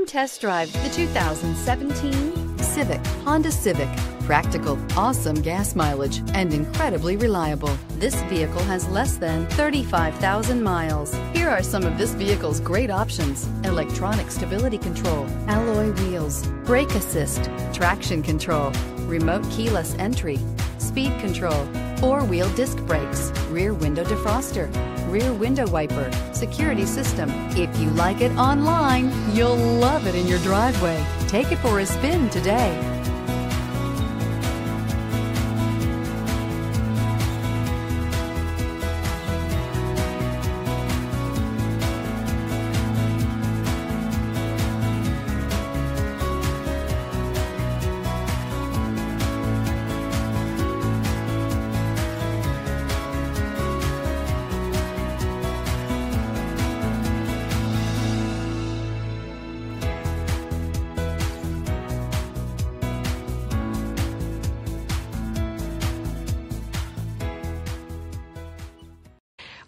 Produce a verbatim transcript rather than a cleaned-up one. Come test drive the two thousand seventeen Civic, Honda Civic. Practical, awesome gas mileage, and incredibly reliable. This vehicle has less than thirty-five thousand miles. Here are some of this vehicle's great options: electronic stability control, alloy wheels, brake assist, traction control, remote keyless entry, speed control, four-wheel disc brakes, rear window defroster, rear window wiper, security system. If you like it online, you'll love it in your driveway. Take it for a spin today.